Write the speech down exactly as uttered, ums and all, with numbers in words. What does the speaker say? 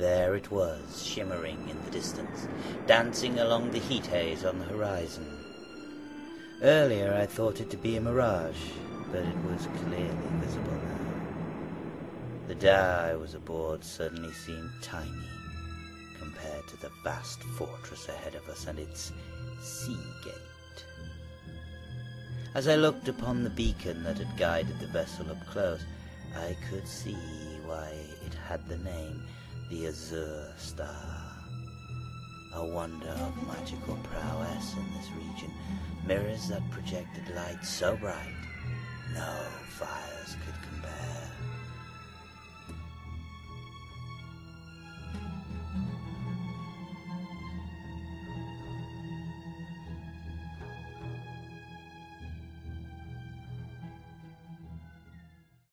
There it was, shimmering in the distance, dancing along the heat haze on the horizon. Earlier I thought it to be a mirage, but it was clearly visible now. The dhow I was aboard suddenly seemed tiny compared to the vast fortress ahead of us and its sea gate. As I looked upon the beacon that had guided the vessel up close, I could see why it had the name The Azure Star. A wonder of magical prowess in this region, mirrors that projected light so bright, no fires could